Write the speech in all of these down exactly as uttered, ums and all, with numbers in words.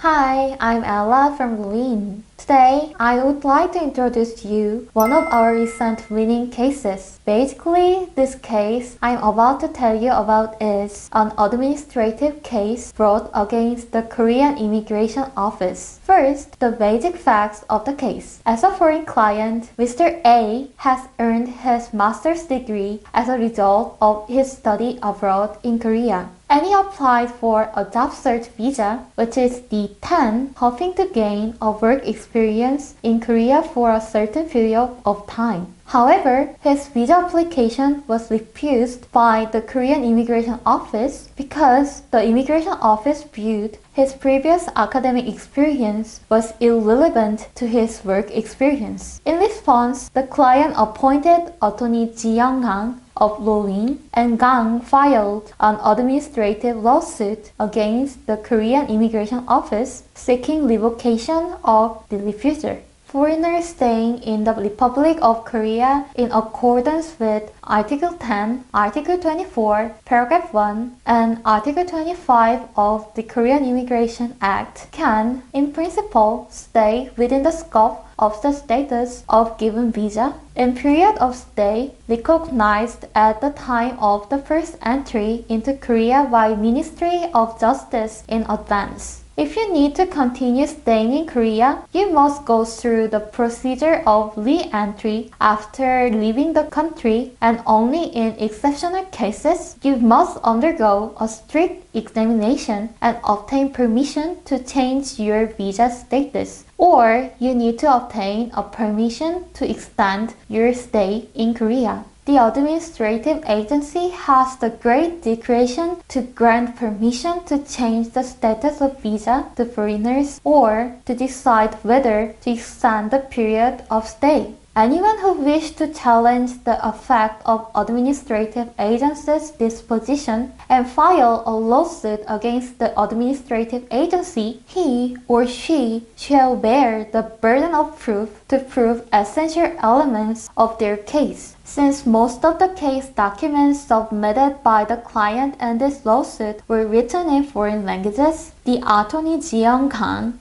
Hi, I'm Ella from LawWin. Today, I would like to introduce to you one of our recent winning cases. Basically, this case I'm about to tell you about is an administrative case brought against the Korean Immigration Office. First, the basic facts of the case. As a foreign client, Mister A has earned his master's degree as a result of his study abroad in Korea. And he applied for a job search visa, which is D ten, hoping to gain a work experience in Korea for a certain period of time. However, his visa application was refused by the Korean Immigration Office because the Immigration Office viewed his previous academic experience was irrelevant to his work experience. In response, the client appointed attorney Ji-young of LawWin and Kang filed an administrative lawsuit against the Korean Immigration Office seeking revocation of the refusal. Foreigners staying in the Republic of Korea in accordance with Article ten, Article twenty-four, Paragraph one, and Article twenty-five of the Korean Immigration Act can, in principle, stay within the scope of the status of given visa in period of stay recognized at the time of the first entry into Korea by Ministry of Justice in advance. If you need to continue staying in Korea, you must go through the procedure of re-entry after leaving the country, and only in exceptional cases, you must undergo a strict examination and obtain permission to change your visa status, or you need to obtain a permission to extend your stay in Korea. The administrative agency has the great discretion to grant permission to change the status of visa to foreigners or to decide whether to extend the period of stay. Anyone who wishes to challenge the effect of administrative agency's disposition and file a lawsuit against the administrative agency, he or she shall bear the burden of proof to prove essential elements of their case. Since most of the case documents submitted by the client in this lawsuit were written in foreign languages, the attorney Ji-young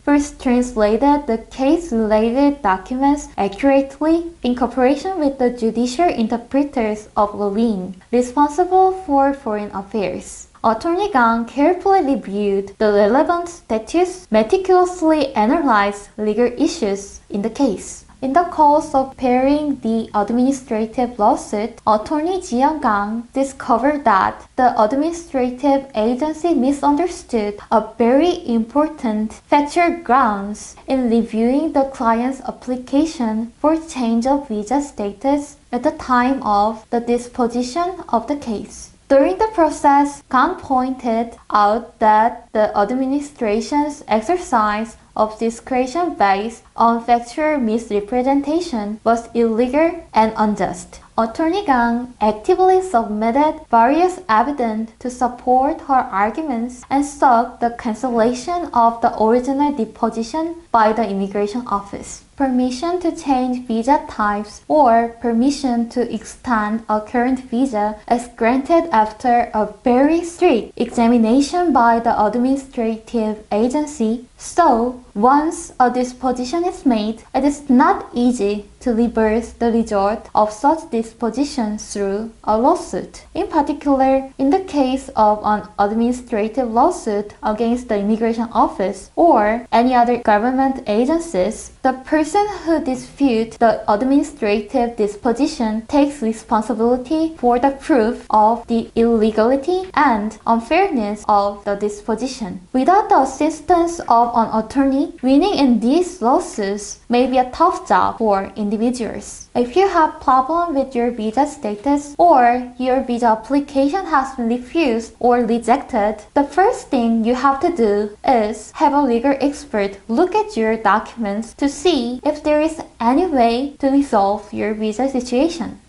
first translated the case-related documents accurately in cooperation with the judicial interpreters of LawWin, responsible for foreign affairs. Attorney Kang carefully reviewed the relevant statutes, meticulously analyzed legal issues in the case. In the course of preparing the administrative lawsuit, attorney Ji-young Kang discovered that the administrative agency misunderstood a very important factual grounds in reviewing the client's application for change of visa status at the time of the disposition of the case. During the process, Kang pointed out that the administration's exercise of discretion based on factual misrepresentation was illegal and unjust. Attorney Kang actively submitted various evidence to support her arguments and sought the cancellation of the original deposition by the Immigration Office, permission to change visa types, or permission to extend a current visa as granted after a very strict examination by the administrative agency. So, once a disposition is made, it is not easy to reverse the result of such disposition through a lawsuit. In particular, in the case of an administrative lawsuit against the Immigration Office or any other government agencies, the person who disputes the administrative disposition takes responsibility for the proof of the illegality and unfairness of the disposition. Without the assistance of an attorney, winning in these lawsuits may be a tough job for individuals. If you have problem with your visa status or your visa application has been refused or rejected, the first thing you have to do is have a legal expert look at your documents to see if there is any way to resolve your visa situation.